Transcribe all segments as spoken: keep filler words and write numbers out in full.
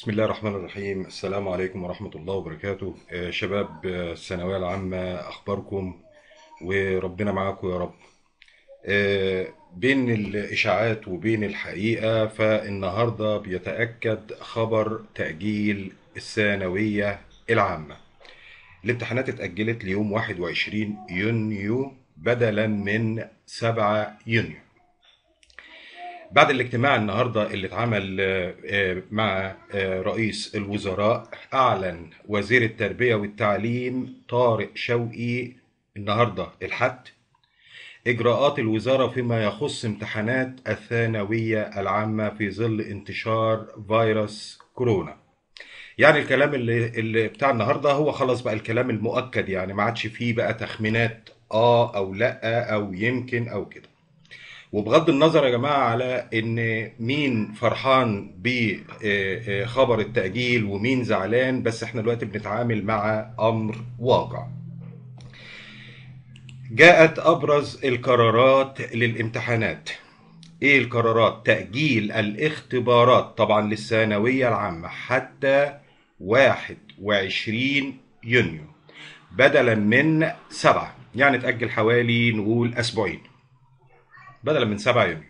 بسم الله الرحمن الرحيم. السلام عليكم ورحمة الله وبركاته. آه شباب الثانوية آه العامة، أخباركم؟ وربنا معاكم يا رب. آه بين الإشاعات وبين الحقيقة، فالنهاردة بيتأكد خبر تأجيل الثانوية العامة. الامتحانات اتأجلت ليوم واحد وعشرين يونيو بدلا من سبعة يونيو. بعد الاجتماع النهارده اللي اتعمل مع رئيس الوزراء، أعلن وزير التربية والتعليم طارق شوقي النهارده الأحد إجراءات الوزارة فيما يخص امتحانات الثانوية العامة في ظل انتشار فيروس كورونا. يعني الكلام اللي, اللي بتاع النهارده هو خلاص بقى الكلام المؤكد، يعني ما عادش فيه بقى تخمينات آه أو لأ أو يمكن أو كده. وبغض النظر يا جماعه على ان مين فرحان بخبر التأجيل ومين زعلان، بس احنا دلوقتي بنتعامل مع امر واقع. جاءت ابرز القرارات للامتحانات. ايه القرارات؟ تأجيل الاختبارات طبعا للثانوية العامة حتى واحد وعشرين يونيو بدلا من سبعة، يعني تأجل حوالي نقول اسبوعين بدلا من سبعة يونيو.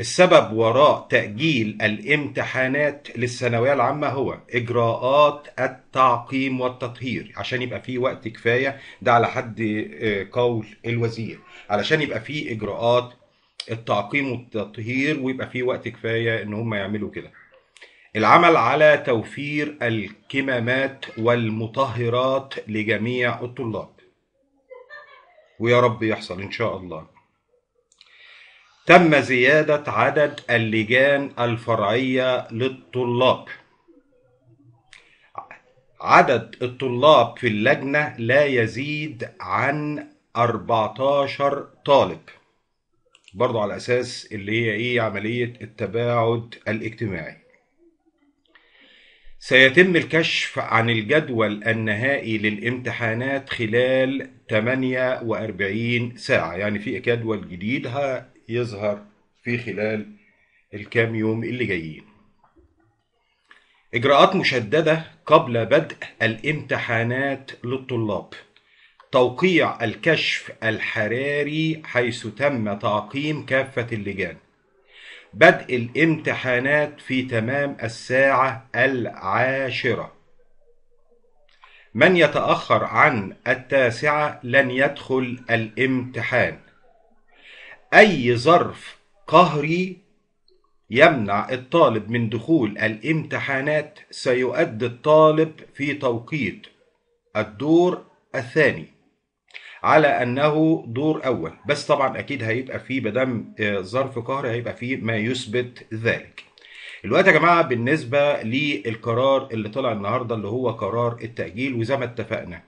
السبب وراء تأجيل الامتحانات للثانوية العامة هو إجراءات التعقيم والتطهير، عشان يبقى فيه وقت كفاية. ده على حد قول الوزير، علشان يبقى فيه إجراءات التعقيم والتطهير ويبقى فيه وقت كفاية إن هم يعملوا كده. العمل على توفير الكمامات والمطهرات لجميع الطلاب، ويا رب يحصل إن شاء الله. تم زيادة عدد اللجان الفرعية للطلاب. عدد الطلاب في اللجنة لا يزيد عن أربعتاشر طالب، برضو على أساس اللي هي إيه عملية التباعد الاجتماعي. سيتم الكشف عن الجدول النهائي للامتحانات خلال ثمانية وأربعين ساعة، يعني في جدول جديد ها يظهر في خلال الكام يوم اللي جايين. إجراءات مشددة قبل بدء الامتحانات للطلاب. توقيع الكشف الحراري حيث تم تعقيم كافة اللجان. بدء الامتحانات في تمام الساعة العاشرة. من يتأخر عن التاسعة لن يدخل الامتحان. أي ظرف قهري يمنع الطالب من دخول الامتحانات سيؤدي الطالب في توقيت الدور الثاني على أنه دور أول، بس طبعا أكيد هيبقى فيه مادام ظرف قهري هيبقى فيه ما يثبت ذلك. الوقت يا جماعة بالنسبة للقرار اللي طلع النهاردة اللي هو قرار التأجيل، وزي ما اتفقنا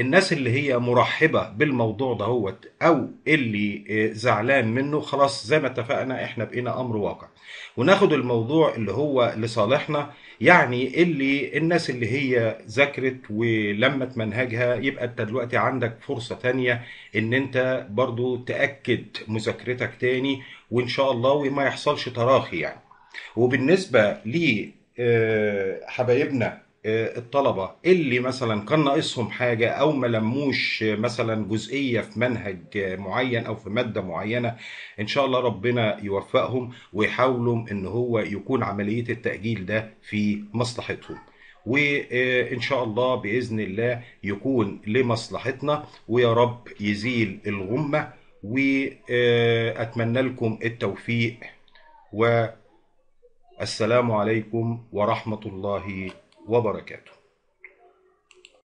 الناس اللي هي مرحبة بالموضوع دهوت أو اللي زعلان منه، خلاص زي ما اتفقنا احنا بقينا أمر واقع، وناخد الموضوع اللي هو لصالحنا. يعني اللي الناس اللي هي ذاكرت ولمت منهجها، يبقى انت دلوقتي عندك فرصة تانية ان انت برضو تأكد مذاكرتك تاني، وان شاء الله وما يحصلش تراخي يعني. وبالنسبة لحبايبنا الطلبة اللي مثلا كان ناقصهم حاجة أو ما لموش مثلا جزئية في منهج معين أو في مادة معينة، إن شاء الله ربنا يوفقهم ويحاولوا إن هو يكون عملية التأجيل ده في مصلحتهم، وإن شاء الله بإذن الله يكون لمصلحتنا، ويا رب يزيل الغمة. وأتمنى لكم التوفيق، والسلام عليكم ورحمة الله وبركاته.